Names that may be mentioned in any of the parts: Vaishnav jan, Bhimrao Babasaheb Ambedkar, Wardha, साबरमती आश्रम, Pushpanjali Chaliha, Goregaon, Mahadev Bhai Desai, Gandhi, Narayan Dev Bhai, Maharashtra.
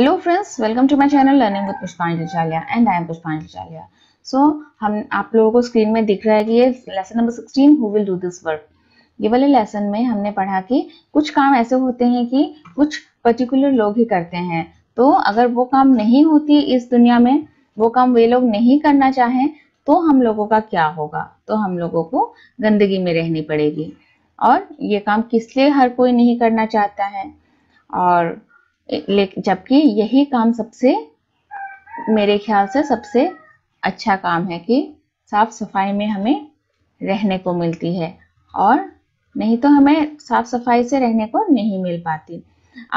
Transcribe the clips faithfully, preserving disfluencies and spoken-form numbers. Hello friends, welcome to my channel learning with Pushpanjali Chaliha and I am पुष्पांजलि चालिहा। सो हम आप लोगों को स्क्रीन में दिख रहा है कि ये लेसन नंबर सोलह who will do this work. ये वाले लेसन में हमने पढ़ा कि कुछ काम ऐसे होते हैं कि कुछ पर्टिकुलर लोग ही करते हैं, तो अगर वो काम नहीं होती इस दुनिया में, वो काम वे लोग नहीं करना चाहें तो हम लोगों का क्या होगा, तो हम लोगों को गंदगी में रहनी पड़ेगी। और ये काम किस लिए हर कोई नहीं करना चाहता है, और जबकि यही काम सबसे मेरे ख्याल से सबसे अच्छा काम है कि साफ सफाई में हमें रहने को मिलती है, और नहीं तो हमें साफ सफाई से रहने को नहीं मिल पाती।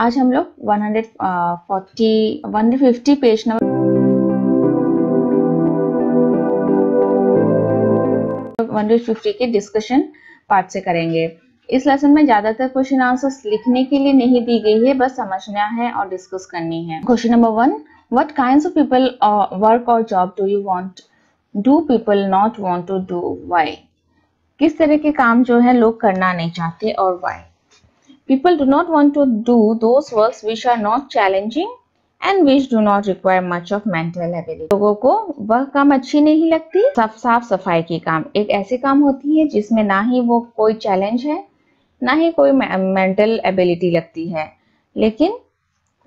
आज हम लोग एक सौ चालीस एक सौ पचास पेज नंबर एक सौ पचास के डिस्कशन पार्ट से करेंगे। इस लेसन में ज्यादातर क्वेश्चन आंसर्स लिखने के लिए नहीं दी गई है, बस समझना है और डिस्कस करनी है। Question number one, what kinds of people work और job do you want do people not want to do, why? किस तरह के काम जो है लोग करना नहीं चाहते और why? People do not want to do those works which are not challenging and which do not require much of mental ability. लोगों को वह काम अच्छी नहीं लगती। साफ साफ सफाई के काम एक ऐसे काम होती है जिसमें ना ही वो कोई चैलेंज है, ना ही कोई मेंटल एबिलिटी लगती है, लेकिन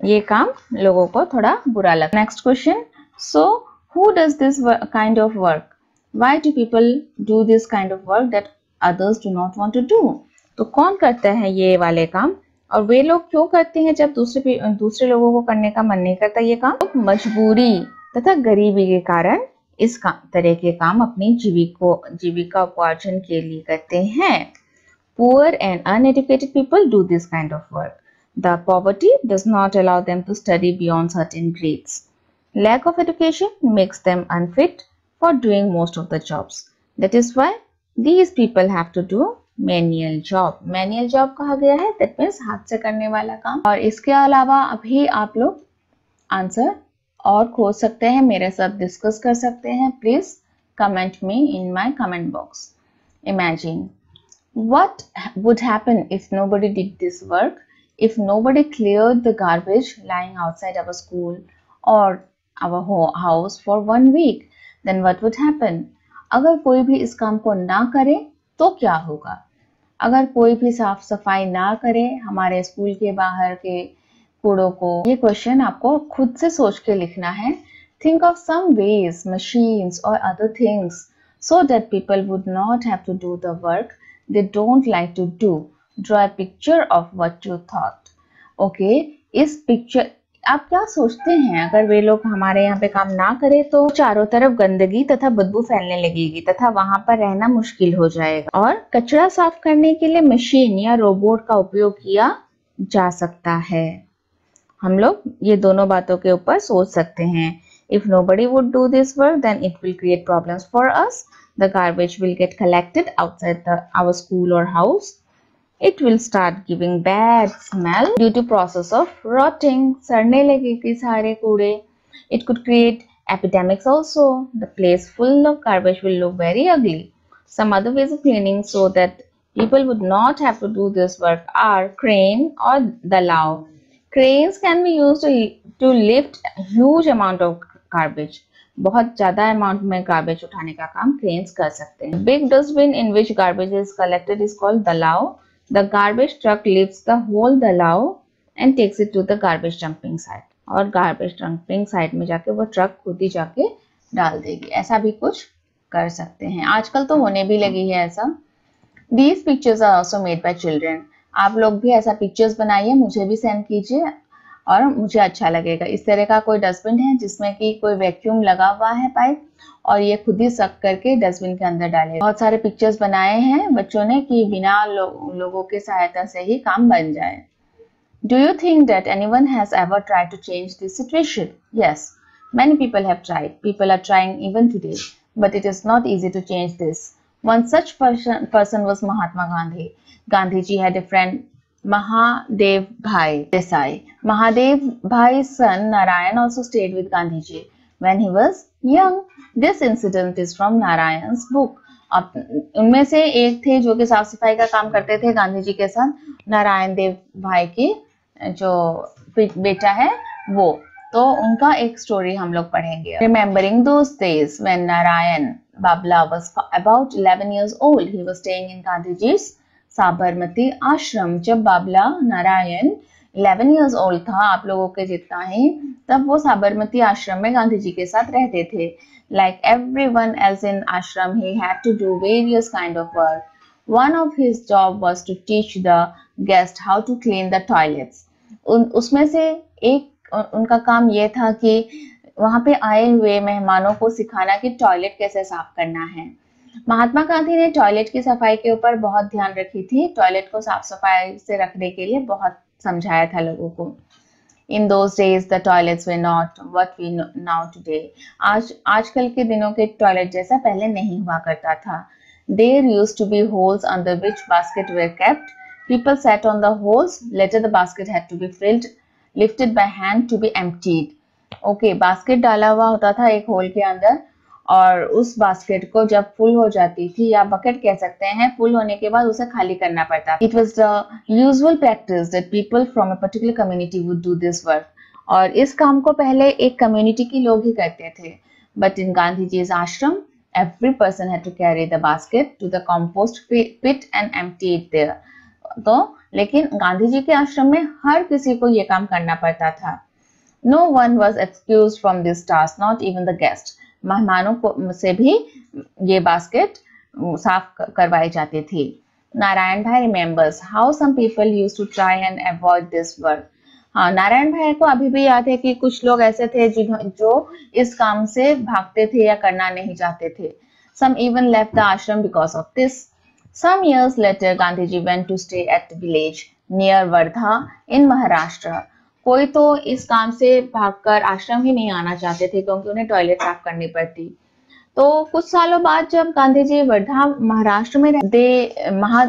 ये काम लोगों को थोड़ा बुरा लगता है। Next question, so who does this kind of work, why do people do this kind of work that others do not want to do? तो कौन करता है ये वाले काम, और वे लोग क्यों करते हैं जब दूसरे दूसरे लोगों को करने का मन नहीं करता ये काम? तो मजबूरी तथा गरीबी के कारण इस काम तरह के काम अपनी जीविको जीविका उपार्जन के लिए करते हैं। Poor and uneducated people do this kind of work. The poverty does not allow them to study beyond certain grades. Lack of education makes them unfit for doing most of the jobs. That is why these people have to do manual job. Manual job कहा गया है, that means हाथ से करने वाला काम। और इसके अलावा अभी आप लोग आंसर और खोज सकते हैं, मेरे साथ डिस्कस कर सकते हैं। Please comment me in my comment box. Imagine what would happen if nobody did this work, if nobody cleared the garbage lying outside our school or our house for one week, then what would happen? अगर कोई भी इस काम को ना करे तो क्या होगा? अगर कोई भी साफ सफाई ना करे हमारे स्कूल के बाहर के कूड़ों को। ये क्वेश्चन आपको खुद से सोच के लिखना है। think of some ways, machines or other things so that people would not have to do the work they don't like to do. Draw a picture of what you thought. Okay, इस picture आप क्या सोचते हैं अगर वे लोग हमारे यहाँ पे काम ना करें तो चारों तरफ गंदगी तथा बदबू फैलने लगेगी तथा वहां पर रहना मुश्किल हो जाएगा। और कचरा साफ करने के लिए मशीन या रोबोट का उपयोग किया जा सकता है। हम लोग ये दोनों बातों के ऊपर सोच सकते हैं। If nobody would do this work, then it will create problems for us. The garbage will get collected outside the, our school or house. It will start giving bad smell due to process of rotting. सड़ने लगेगी सारे कूड़े. It could create epidemics also. The place full of garbage will look very ugly. Some other ways of cleaning so that people would not have to do this work are crane or dalao. Cranes can be used to to lift huge amount of garbage. बहुत ज्यादा amount में garbage उठाने का काम cranes कर सकते हैं। Big dustbin in which garbage is collected is called दलाव। The garbage truck lifts the whole दलाव and takes it to the garbage dumping site. और गार्बेज डंपिंग साइट में जाके वो ट्रक खुद ही जाके डाल देगी। ऐसा भी कुछ कर सकते हैं, आजकल तो होने भी लगी है ऐसा। These pictures are also made by children. आप लोग भी ऐसा पिक्चर्स बनाइए, मुझे भी सेंड कीजिए और मुझे अच्छा लगेगा। इस तरह का कोई डस्टबिन है जिसमें कि कोई वैक्यूम लगा हुआ है पाइप, और ये खुद ही सक करके डस्टबिन के अंदर डाले। बहुत सारे पिक्चर्स बनाए हैं बच्चों ने कि बिना लो, लोगों के सहायता से ही काम बन जाए। Do you think that anyone has ever tried to change this situation? Yes, many people have tried. People are trying even today, but it is not easy to change this. One such person person was Mahatma Gandhi. Gandhi ji had a friend Mahadev Bhai Desai. Mahadev Bhai's son Narayan also stayed with Gandhiji when he was young. This incident is from Narayan's book. अब उनमें से एक थे जो कि साफ सफाई का काम करते थे गांधी जी के साथ। नारायण देव भाई के जो बेटा है वो, तो उनका एक स्टोरी हम लोग पढ़ेंगे। Remembering those days when Narayan Babla was about eleven years old, he was staying in Gandhi ji's साबरमती आश्रम। जब Babla Narayan eleven years old था, आप लोगों के जितना ही, तब वो साबरमती आश्रम में गांधी जी के साथ रहते थे। Like everyone else in ashram, he had to do various kind of work. One of his job was to teach the guest how to clean the toilets. उसमें से एक उनका काम ये था कि वहाँ पे आए हुए मेहमानों को सिखाना कि टॉयलेट कैसे साफ करना है। महात्मा गांधी ने टॉयलेट की सफाई के ऊपर बहुत ध्यान रखी थी। टॉयलेट को साफ सफाई से रखने के लिए बहुत समझाया था लोगों को। In those days the toilets were not what we know now today. आज आजकल के दिनों के टॉयलेट जैसा पहले नहीं हुआ करता था। There used to be holes under which basket were kept. People sat on the holes. Later, the basket had to be filled, lifted by hand to be emptied. Okay, basket डाला हुआ होता था एक होल के अंदर, और उस basket को जब full हो जाती थी, या bucket कह सकते हैं, full होने के बाद उसे खाली करना पड़ता। It was the usual practice that people from a particular community would do this work. और इस काम को पहले एक community के लोग ही करते थे. But in Gandhiji's ashram, every person had to carry the basket to the compost pit and empty it there. तो लेकिन गांधी जी के आश्रम में हर किसी को ये काम करना पड़ता था। No one was excused from this task, not even the guest. मेहमानों को से भी ये बास्केट साफ करवाई जाती थी। नारायण भाई remembers how some people used to try and avoid this work. हाँ, नारायण भाई को अभी भी याद है कि कुछ लोग ऐसे थे जो इस काम से भागते थे या करना नहीं चाहते थे। Some even left the ashram because of this. Some years later, Gandhi ji went to stay at the village near Wardha in Maharashtra. कोई तो इस काम से भागकर आश्रम ही नहीं आना चाहते थे क्योंकि उन्हें टॉयलेट साफ करनी पड़ती। तो कुछ सालों बाद जब गांधी जी वर्धा महाराष्ट्र में दे महा,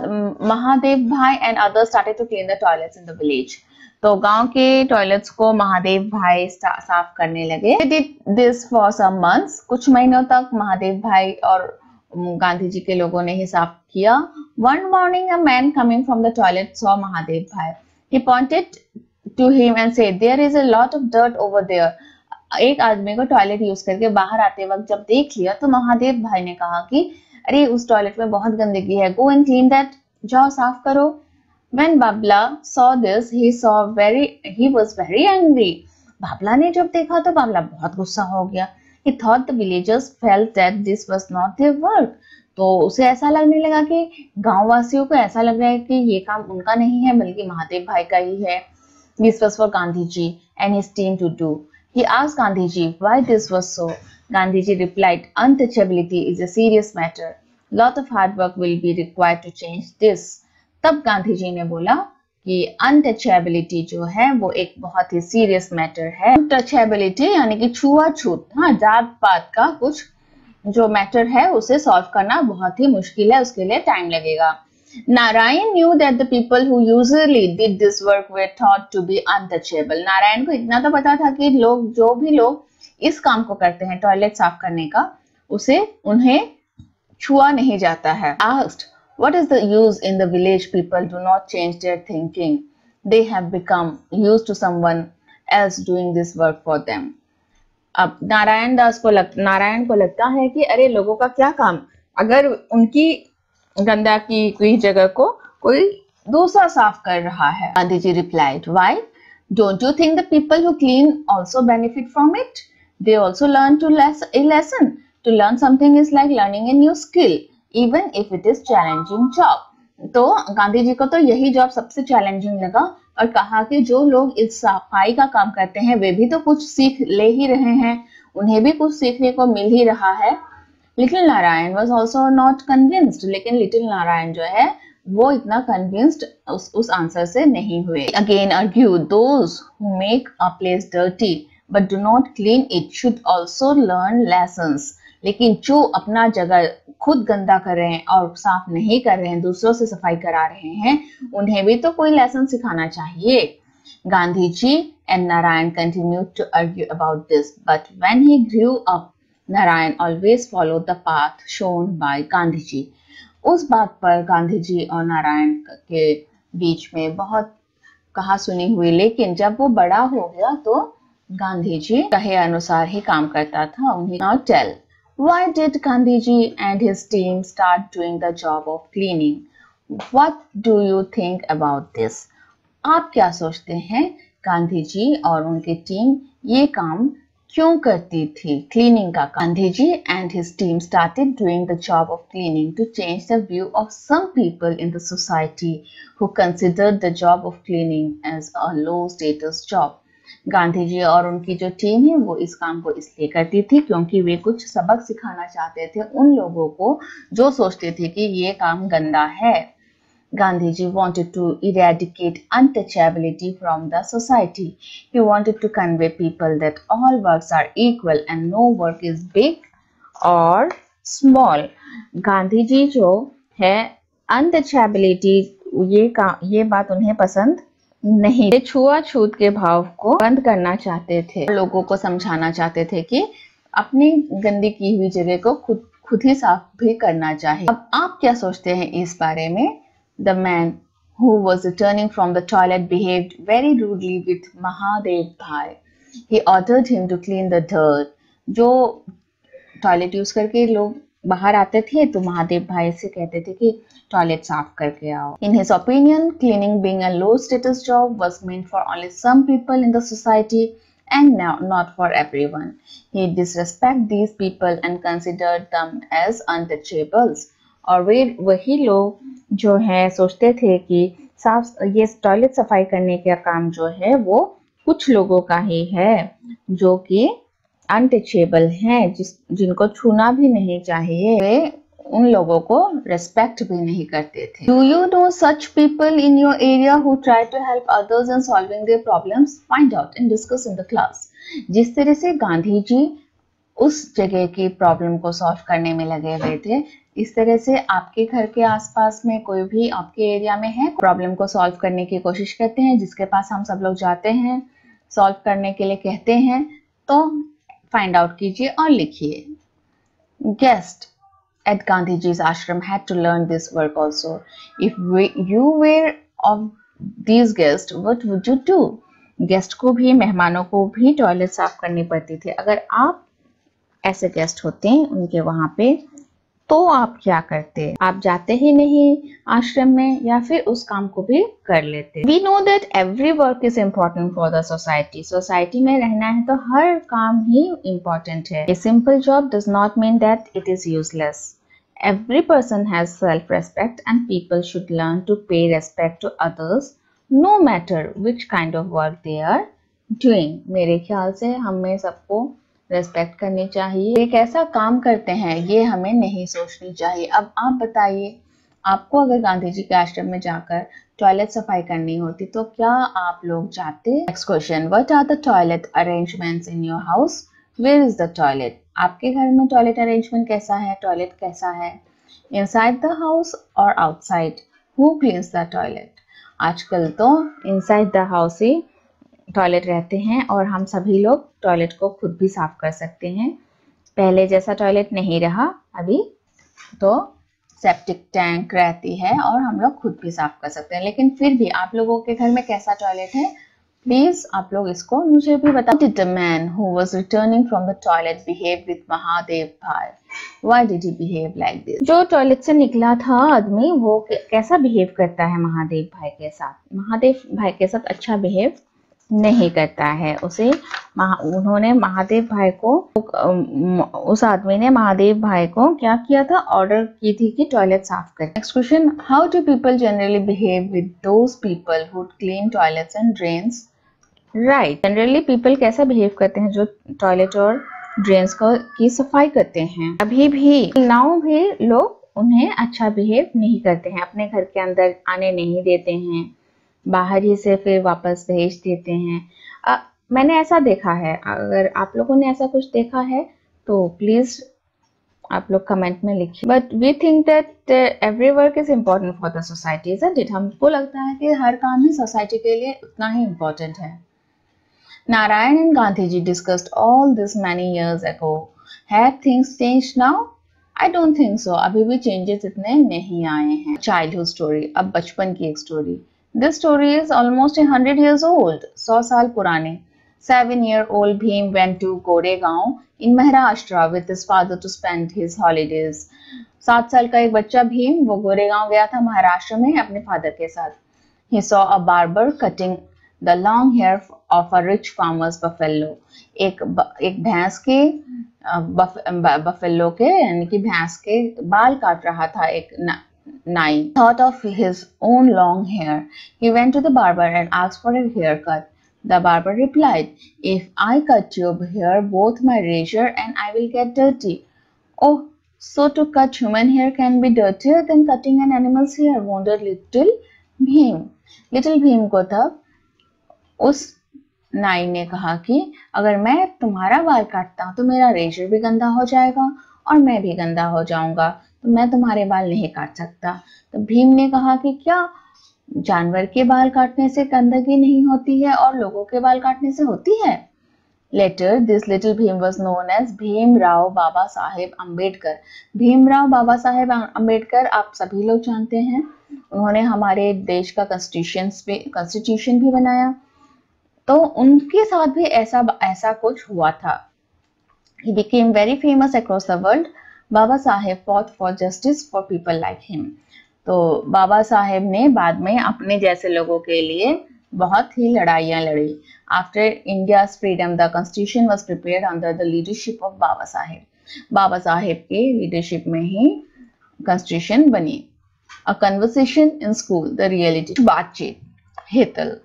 महादेव भाई and others started to clean the toilets in the village. तो गांव के टॉयलेट्स को महादेव भाई साफ करने लगे। They did this for some months. कुछ महीनों तक महादेव भाई और गांधी जी के लोगों ने ही साफ किया। One morning, a man coming from the toilet saw Mahadev Bhai. He pointed to him and said, "There is a lot of dirt over there." एक आदमी को टॉयलेट यूज करके बाहर आते वक्त जब देख लिया, तो महादेव भाई ने कहा कि अरे उस टॉयलेट में बहुत गंदगी है, गो एंड क्लीन दैट, जाओ साफ करो। When Babla saw this, he saw very, he was very angry. Babla ने जब देखा तो बाबला बहुत गुस्सा हो गया। He thought the villagers felt that this was not their work. तो उसे ऐसा लगने लगा कि गांव वासियों को ऐसा लग रहा है कि ये काम उनका नहीं है बल्कि महादेव भाई का ही है। This was for Gandhi ji and his team to do. He asked Gandhi ji why this was so. Gandhi ji replied, "Untouchability is a serious matter. Lot of hard work will be required to change this." तब गांधी जी ने बोला कि untouchability जो है वो एक बहुत ही सीरियस मैटर है। अनटचेबिलिटी यानी कि छुआछूत, हाँ, जात पात का कुछ जो मैटर है उसे सॉल्व करना बहुत ही मुश्किल है, उसके लिए टाइम लगेगा। Narayan knew that the people who usually did this work were thought to be untouchable. Narayan को इतना तो पता था कि लोग जो भी लोग इस काम को करते हैं टॉयलेट साफ करने का, उसे उन्हें छुआ नहीं जाता है। Asked What is the use in the village? People do not change their thinking. They have become used to someone else doing this work for them. अब नारायण दास को लग नारायण को लगता है कि अरे लोगों का क्या काम, अगर उनकी गंदा की कोई जगह को कोई दूसरा साफ कर रहा है। गांधी जी replied, "Why? Don't you think the people who clean also benefit from it? They also learn to less a lesson. To learn something is like learning a new skill. Even if it is challenging job." तो गांधी जी को तो यही job सबसे challenging लगा और कहा कि जो लोग इस सफाई का काम करते हैं वे भी तो कुछ सीख ले ही रहे हैं, उन्हें भी कुछ सीखने को मिल ही रहा है। Little Narayan was also not convinced, लेकिन लिटिल नारायण जो है वो इतना कन्विंस्ड उस उस आंसर से नहीं हुए। Again argue those who make a place dirty but do not clean it should also learn lessons. लेकिन जो अपना जगह खुद गंदा कर रहे हैं और साफ नहीं कर रहे हैं, दूसरों से सफाई करा रहे हैं, उन्हें भी तो कोई लेसन सिखाना चाहिए। Gandhi ji and Narayan continued to argue about this, but when he grew up Narayan always follow the path shown by Gandhi ji. उस बात पर गांधी जी और नारायण के बीच में बहुत कहा सुनी हुई, लेकिन जब वो बड़ा हो गया तो गांधी जी कहे अनुसार ही काम करता था। उन्हें not tell why did Gandhi ji and his team start doing the job of cleaning, what do you think about this? आप क्या सोचते हैं गांधी जी और उनकी टीम ये काम क्यों करती थी, क्लीनिंग का? Gandhi ji and his team started doing the job of cleaning to change the view of some people in the society who considered the job of cleaning as a low status job. Gandhi ji और उनकी जो team है वो इस काम को इसलिए करती थी क्योंकि वे कुछ सबक सिखाना चाहते थे उन लोगों को जो सोचते थे कि ये काम गंदा है। Gandhi ji wanted to eradicate untouchability from the society. He wanted to convey people that all works are equal and no work is big or small. Gandhi ji जो है untouchability ये का ये बात उन्हें पसंद नहीं, छुआछूत के भाव को बंद करना चाहते थे। लोगों को समझाना चाहते थे कि अपनी गंदी की हुई जगह को खुद खुद ही साफ भी करना चाहिए। अब आप क्या सोचते हैं इस बारे में? The man who was returning from the toilet behaved very rudely with Mahadev Bhai. He ordered him to clean the dirt. जो टॉयलेट यूज करके लोग बाहर आते थे तो महादेव भाई से कहते थे कि टॉयलेट साफ करके आओ। In his opinion, cleaning being a low status job was meant for only some people in the society and now not for everyone. He disrespected these people and considered them as untouchables. और वे वही लोग जो है सोचते थे कि साफ ये टॉयलेट सफाई करने का काम जो है वो कुछ लोगों का ही है जो कि अनटचेबल हैं, जिस जिनको छूना भी नहीं चाहिए। वे उन लोगों को रेस्पेक्ट भी नहीं करते थे। Do you know such people in your area who try to help others in solving their problems? Find out and discuss in the class. जिस तरह से गांधी जी उस जगह की प्रॉब्लम को सॉल्व करने में लगे हुए थे, इस तरह से आपके घर के आसपास में कोई भी आपके एरिया में है प्रॉब्लम को सॉल्व करने की कोशिश करते हैं, जिसके पास हम सब लोग जाते हैं सॉल्व करने के लिए कहते हैं, तो फाइंड आउट कीजिए और लिखिए। Guest at Gandhi ji's ashram had to learn this work also. If you were of these guest what would you do? Guest को भी, मेहमानों को भी टॉयलेट साफ करनी पड़ती थी। अगर आप ऐसे गेस्ट होते हैं उनके वहां पे तो आप क्या करते? आप जाते ही नहीं आश्रम में या फिर उस काम को भी कर लेते। We know that every work is important for the society. Society में रहना है तो हर काम ही इम्पोर्टेंट है। A simple job does not mean that it is useless. Every person has self respect and people should learn to pay respect to others no matter which kind of work they are doing. मेरे ख्याल से हमें सबको respect करनी चाहिए। ये कैसा काम करते हैं ये हमें नहीं सोचनी चाहिए। अब आप बताइए, आपको अगर गांधी जी के आश्रम में जाकर टॉयलेट सफाई करनी होती तो क्या आप लोग जाते? Next question, what are the toilet arrangements in your house? Where is the toilet? आपके घर में टॉयलेट अरेंजमेंट कैसा है, टॉयलेट कैसा है? इनसाइड द हाउस और outside? Who cleans the toilet? आजकल तो इनसाइड द हाउस ही टॉयलेट रहते हैं और हम सभी लोग टॉयलेट को खुद भी साफ कर सकते हैं। पहले जैसा टॉयलेट नहीं रहा, अभी तो सेप्टिक टैंक रहती है और हम लोग खुद भी साफ कर सकते हैं। लेकिन फिर भी आप लोगों के घर में कैसा टॉयलेट है प्लीज आप लोग इसको मुझे भी बता। Did the man who was returning from the toilet behave with Mahadev भाई? Why did he behave like this? जो टॉयलेट से निकला था आदमी वो कैसा बिहेव करता है महादेव भाई के साथ? महादेव भाई के साथ अच्छा बिहेव नहीं करता है। उसे महा, उन्होंने महादेव भाई को, उस आदमी ने महादेव भाई को क्या किया था? ऑर्डर की थी कि टॉयलेट साफ कर। Next question, how do people generally behave with those people who clean toilets and drains? Right, generally people कैसा बिहेव करते हैं जो टॉयलेट और ड्रेन्स को की सफाई करते हैं? अभी भी नाउ भी लोग उन्हें अच्छा बिहेव नहीं करते हैं, अपने घर के अंदर आने नहीं देते हैं, बाहर ही से फिर वापस भेज देते हैं। आ, मैंने ऐसा देखा है। अगर आप लोगों ने ऐसा कुछ देखा है तो प्लीज आप लोग कमेंट में लिखिए। But we think that every work is important for the society, isn't it? हमको लगता है कि हर काम ही सोसाइटी के लिए उतना ही इम्पोर्टेंट है। Narayan and Gandhi ji discussed all this many years ago. Have things changed now? I don't think so. अभी भी चेंजेस इतने नहीं आए हैं। चाइल्डहुड स्टोरी, अब बचपन की एक story. This story is almost hundred years old, सौ साल पुराने। seven-year-old Bhim went to Goregaon in Maharashtra with his father to spend his holidays. सात साल का एक बच्चा भीम वो गोरेगांव गया था महाराष्ट्र में अपने फादर के साथ. He saw a barber cutting the long hair of a rich farmer's buffalo. एक एक भैंस के बफ, बफेलो के यानी कि भैंस के बाल काट रहा था एक ना, नाई. Thought of his own long hair. He went to the barber and asked for a haircut. The barber replied, "If I cut your hair, both my razor and I will get dirty." Oh, so to cut human hair can be dirtier than cutting an animal's hair, wondered little Bhim. Little Bhim को तब उस नाई ने कहा कि अगर मैं तुम्हारा बाल काटता हूँ तो मेरा रेजर भी गंदा हो जाएगा और मैं भी गंदा हो जाऊंगा, तो मैं तुम्हारे बाल नहीं काट सकता. तो भीम ने कहा कि क्या जानवर के बाल काटने से गंदगी नहीं होती है और लोगों के बाल काटने से होती है? Later, this little Bhim was known as Bhimrao Babasaheb Ambedkar. Bhimrao Babasaheb Ambedkar आप सभी लोग जानते हैं, उन्होंने हमारे देश का constitution भी constitution भी बनाया. तो उनके साथ भी ऐसा ऐसा कुछ हुआ था. He became very famous across the world. Baba Saheb fought for justice for people like him. तो बाबा साहेब ने बाद में अपने जैसे लोगों के लिए बहुत ही लड़ाइयाँ लड़ी. After India's freedom, the constitution was prepared under the leadership of Baba Saheb. Baba Saheb के लीडरशिप में ही constitution बनी. A conversation in school, the reality. बातचीत. Hetal.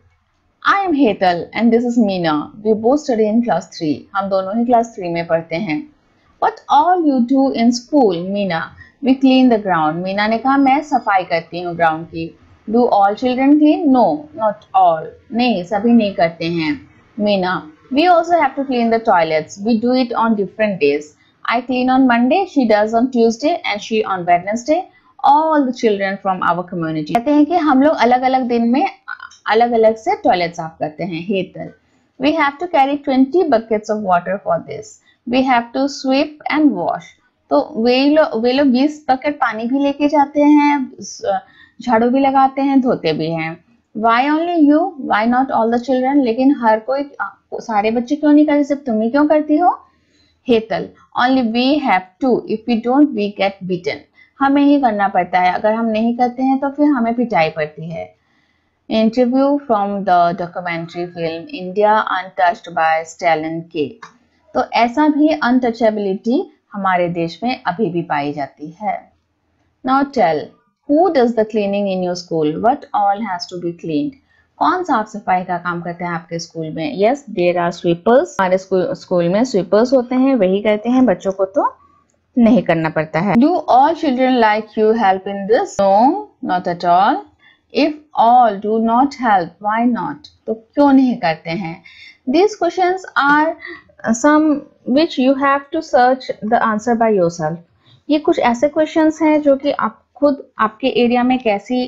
I am Hetal and this is Meena. We both study in class three. हम दोनों ही class three में पढ़ते हैं. What all you do in school, Meena? We clean the ground. Meena ने कहा मैं सफाई करती हूँ ग्राउंड की. Do all children clean? No, not all. नहीं, सभी नहीं करते हैं. Meena, we also have to clean the toilets. We do it on different days. I clean on Monday, she does on Tuesday, and she on Wednesday. All the children from our community. कहते हैं कि हम लोग अलग अलग दिन में अलग अलग से टॉयलेट साफ करते हैं. Hetal, we have to carry twenty buckets of water for this. We have to sweep and wash. तो वे लोग वे लोग बीस बकेट पानी भी लेके जाते हैं, झाड़ू भी लगाते हैं, धोते भी हैं. Why only you, why not all the children? लेकिन हर कोई, सारे बच्चे क्यों नहीं करते, सिर्फ तुम ही क्यों करती हो? Hetal, only we have to, if we don't we get beaten. हमें ही करना पड़ता है, अगर हम नहीं करते हैं तो फिर हमें पिटाई पड़ती है. Interview from the documentary film India untouched by Stalin K. तो ऐसा भी अनटचेबिलिटी हमारे देश में अभी भी पाई जाती है. Now tell, who does the cleaning in your school? What all has to be cleaned? कौन साफ सफाई का काम करता है आपके स्कूल में? Yes, there are sweepers. हमारे स्कूल स्कूल में स्वीपर्स होते हैं, वही करते हैं, बच्चों को तो नहीं करना पड़ता है. Do all children like you help in this? No, not at all. If all do not help, why not? तो क्यों नहीं करते हैं? These questions are some which you have to search the answer by yourself. ये कुछ ऐसे questions हैं जो कि आप खुद आपके एरिया में कैसी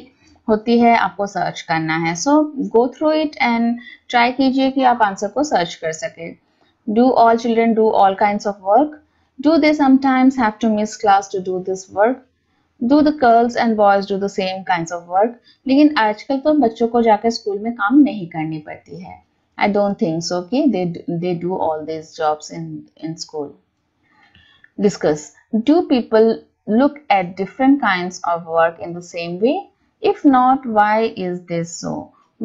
होती है आपको सर्च करना है. So go through it and try कीजिए कि आप आंसर को सर्च कर सके. Do all children do all kinds of work? Do they sometimes have to miss class to do this work? Do the girls and boys do the same kinds of work? लेकिन आजकल तो बच्चों को जाकर school में काम नहीं करनी पड़ती है. I don't think so. Okay, they they do all these jobs in in school. Discuss. Do people look at different kinds of work in the same way? If not, why is this so?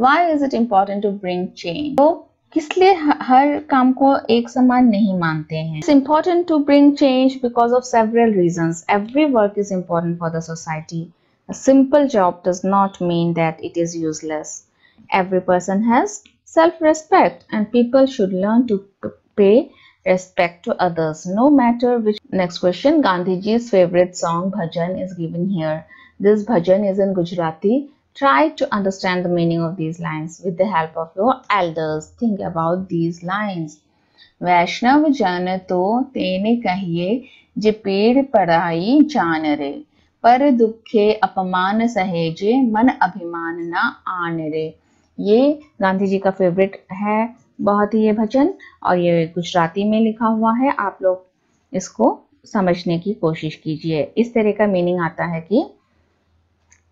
Why is it important to bring change? So, किस लिए हर काम को एक समान नहीं मानते हैं? It's important to bring change because of several reasons. Every work is important for the society. A simple job does not mean that it is useless. Every person has self-respect and people should learn to pay respect to others, no matter which. Next question. Gandhiji's favorite song bhajan is given here. This bhajan is in Gujarati. Try to understand the meaning of these lines with the help of your elders. Think about these lines. Vaishnav jan to tene kahiye je peed padai janare, par dukhe apaman saheje man abhiman na aanare. ये गांधी जी का favourite है बहुत ही ये भजन, और ये गुजराती में लिखा हुआ है. आप लोग इसको समझने की कोशिश कीजिए. इस तरह का मीनिंग आता है कि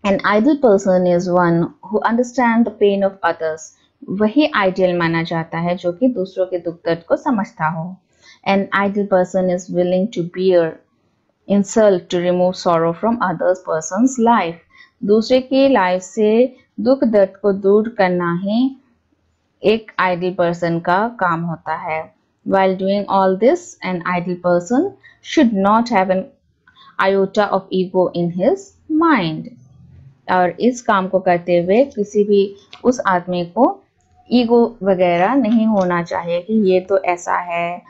an idle person is one who understands the pain of others वही आइडियल माना जाता है जो कि दूसरों के दुख दर्द को समझता हो. An ideal person is willing to bear insult to remove sorrow from others persons life. दूसरे की लाइफ से दुख दर्द को दूर करना ही एक आइडियल पर्सन का काम होता है. While doing all this, an ideal person should not have an iota of ego in his mind. और इस काम को करते हुए किसी भी उस आदमी को ईगो वगैरह नहीं होना चाहिए कि ये तो ऐसा है,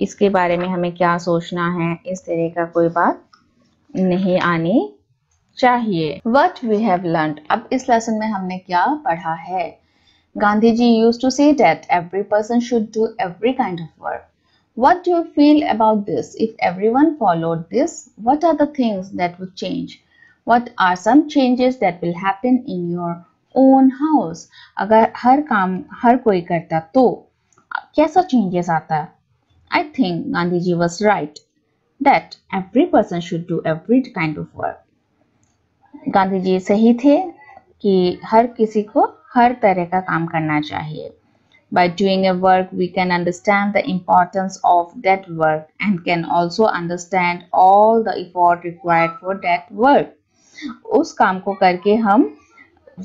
इसके बारे में हमें क्या सोचना है, इस तरह का कोई बात नहीं आनी चाहिए. What we have learned. अब इस लेसन में हमने क्या पढ़ा है? Gandhi ji used to say that every person should do every kind of work. What do you feel about this? If everyone followed this, what are the things that would change? What are some changes that will happen in your own house? अगर हर काम हर कोई करता तो कैसा changes आता? I think Gandhi ji was right that every person should do every kind of work. Gandhi ji सही थे कि हर किसी को हर तरह का काम करना चाहिए. By doing a work, we can understand the importance of that work and can also understand all the effort required for that work. उस काम को करके हम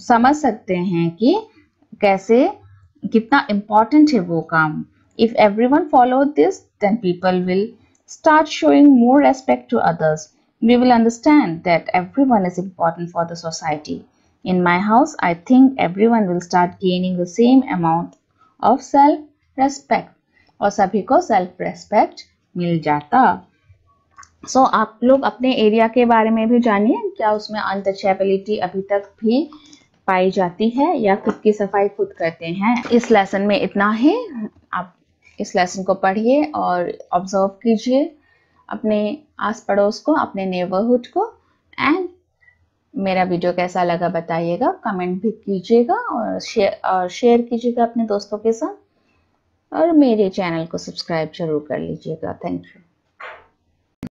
समझ सकते हैं कि कैसे कितना important है वो काम. If everyone followed this, then people will start showing more respect to others. We will understand that everyone is important for the society. In my house, I think everyone will start gaining the same amount of self-respect. और सभी को self-respect मिल जाता. So आप लोग अपने area के बारे में भी जानिए, क्या उसमें untouchability अभी तक भी पाई जाती है या खुद की सफाई खुद करते हैं. इस lesson में इतना ही. आप इस lesson को पढ़िए और observe कीजिए अपने आस पड़ोस को, अपने neighborhood को. And मेरा वीडियो कैसा लगा बताइएगा, कमेंट भी कीजिएगा और शेयर और शेयर कीजिएगा अपने दोस्तों के साथ और मेरे चैनल को सब्सक्राइब जरूर कर लीजिएगा. Thank you.